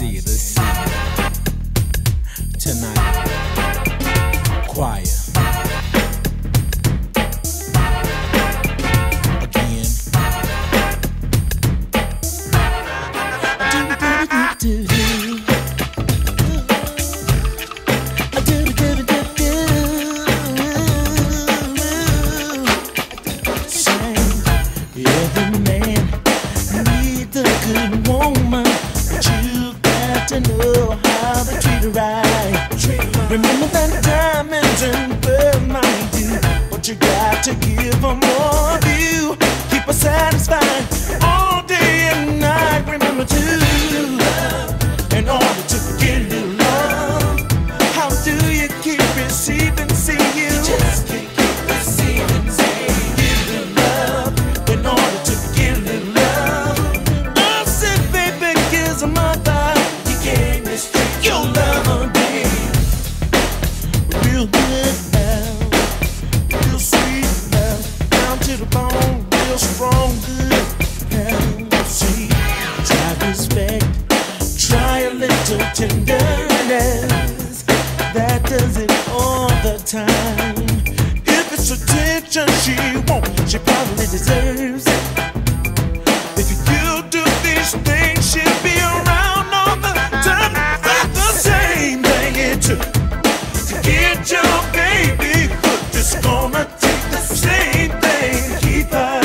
see it, let's see it tonight. Choir again. Remember that diamonds and pearls might do, but you got to give them more of you. Keep her satisfied all day and night. Remember to love in order to get you love. How do you keep receiving? See you just can't keep receiving. Say give you love in order to get you love. I said, baby, gives a mother. You can't restrict your love on day. Real good now, real sweet now, down to the bone, real strong, good now. See, try respect, try a little tenderness, that does it all the time. If it's attention she wants, she probably deserves it. If you do these things, she'll be around all the time. That's the same thing it took. Get your baby, but it's gonna take the same thing. Keep her.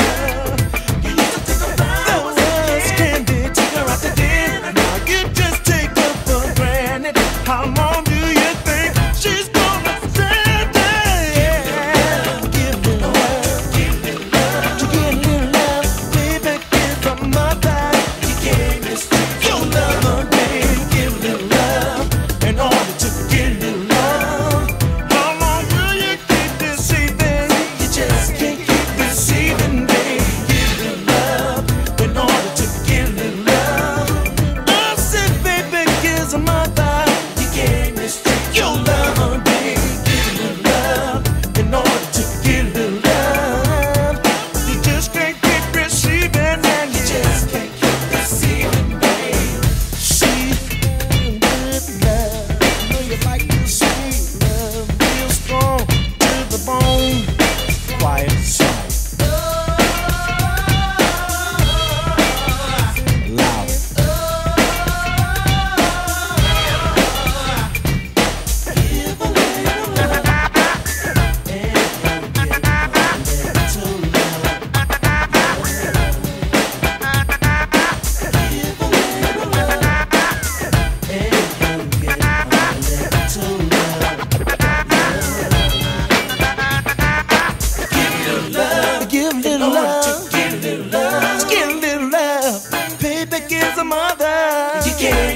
You used to take her out as candy, take her out to dinner. Now you just take her for granted. How long do you think she's gonna stand there? Give me love, give me love, to give me love, baby, give her my back. You can't mistake your love, her name. Give me love in order to get me love.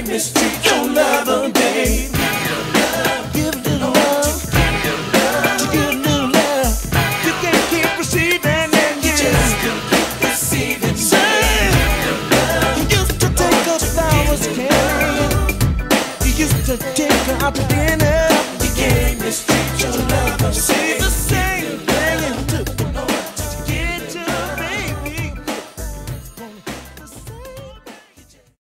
Mistreat your lover, babe. Give a little love, to give a little love. You can't keep receiving and you just can't keep receiving. You used to take her flowers, Karen. You used to take her out to dinner.